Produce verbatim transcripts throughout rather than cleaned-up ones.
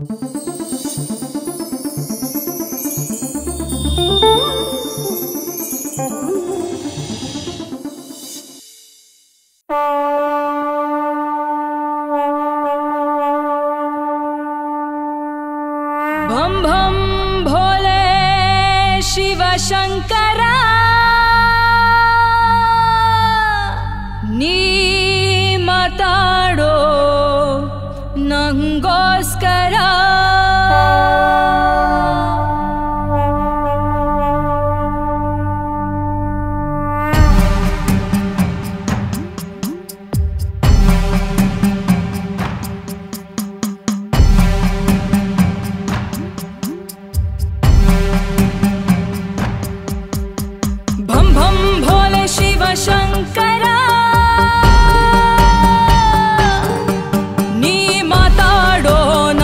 भम भम Bhole Shiv Shankara नीमताड़ो नंगोस्करा Bham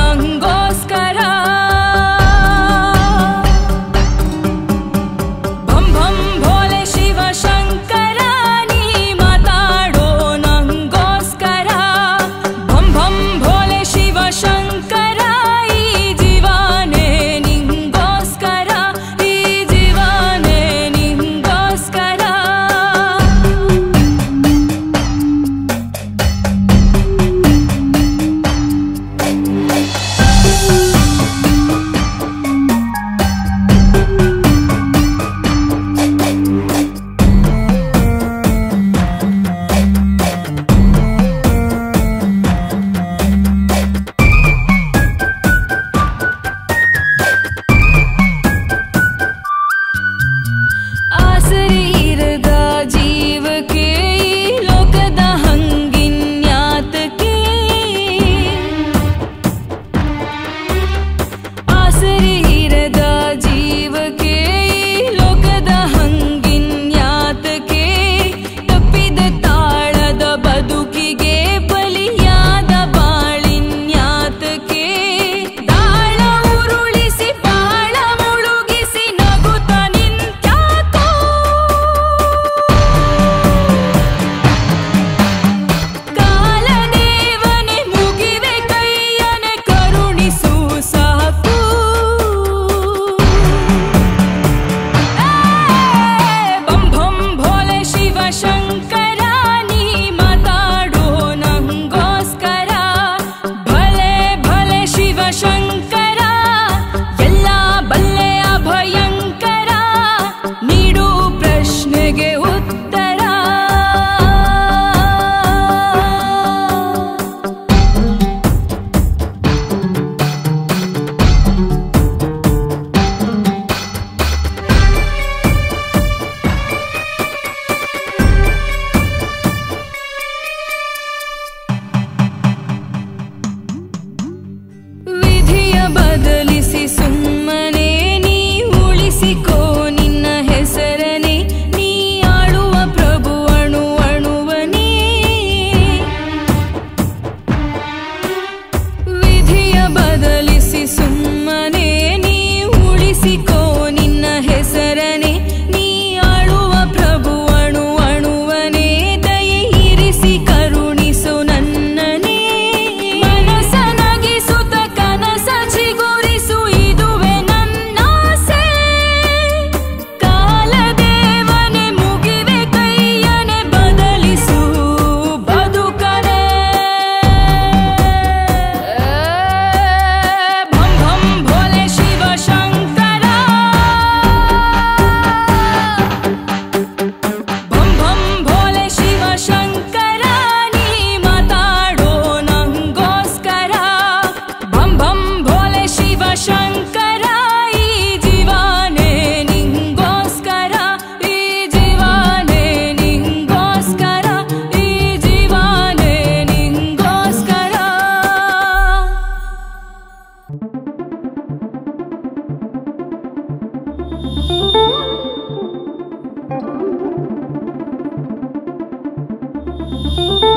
Bham Bhole।